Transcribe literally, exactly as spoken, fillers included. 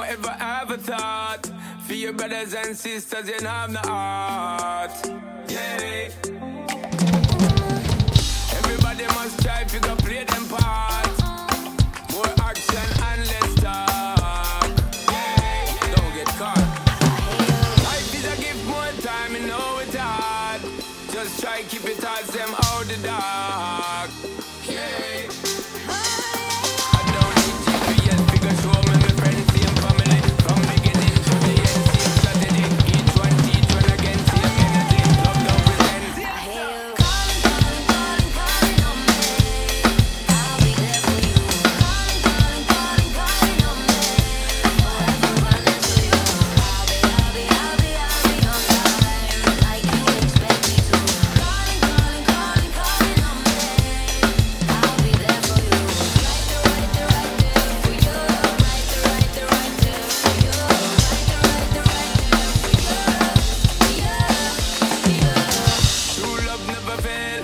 don't ever have a thought for your brothers and sisters, you know I'm the heart. Yeah. Everybody must try if you can play them part. More action and less talk. Yeah. Don't get caught. Life is a gift, more time, you know it's hard. Just try keep it hard, them out the dark. Yeah. Never fail.